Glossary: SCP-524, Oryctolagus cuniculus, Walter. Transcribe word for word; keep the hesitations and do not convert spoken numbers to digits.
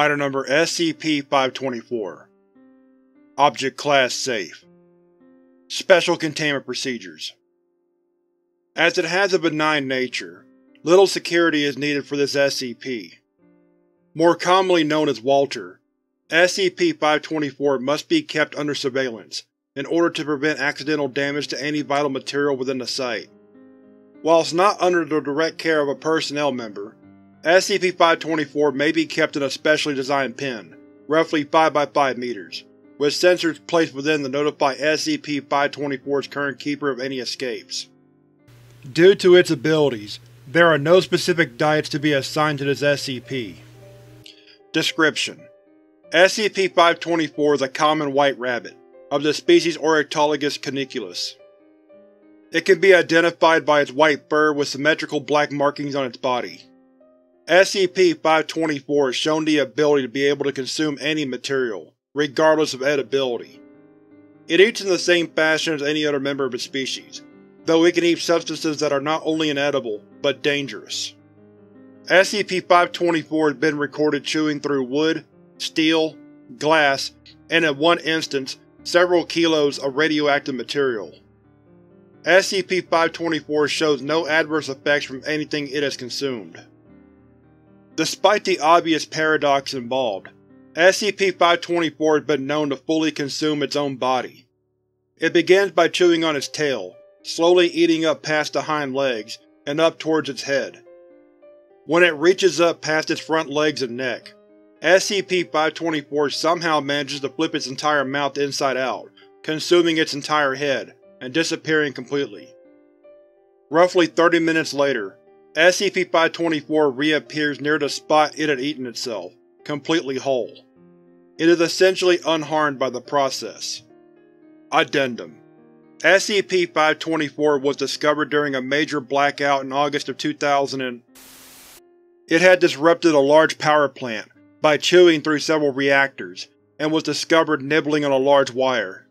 Item number S C P five twenty-four. Object Class Safe. Special Containment Procedures. As it has a benign nature, little security is needed for this S C P. More commonly known as Walter, S C P five twenty-four must be kept under surveillance in order to prevent accidental damage to any vital material within the site. Whilst not under the direct care of a personnel member, S C P five twenty-four may be kept in a specially designed pen, roughly five by five meters, with sensors placed within to notify S C P five twenty-four's current keeper of any escapes. Due to its abilities, there are no specific diets to be assigned to this S C P. Description: S C P five twenty-four is a common white rabbit, of the species Oryctolagus cuniculus. It can be identified by its white fur with symmetrical black markings on its body. S C P five twenty-four is shown the ability to be able to consume any material, regardless of edibility. It eats in the same fashion as any other member of its species, though it can eat substances that are not only inedible, but dangerous. S C P five twenty-four has been recorded chewing through wood, steel, glass, and in one instance, several kilos of radioactive material. S C P five twenty-four shows no adverse effects from anything it has consumed. Despite the obvious paradox involved, S C P five twenty-four has been known to fully consume its own body. It begins by chewing on its tail, slowly eating up past the hind legs and up towards its head. When it reaches up past its front legs and neck, S C P five twenty-four somehow manages to flip its entire mouth inside out, consuming its entire head and disappearing completely. Roughly thirty minutes later, S C P five twenty-four reappears near the spot it had eaten itself, completely whole. It is essentially unharmed by the process. Addendum: S C P five twenty-four was discovered during a major blackout in August of two thousand. It had disrupted a large power plant by chewing through several reactors, and was discovered nibbling on a large wire.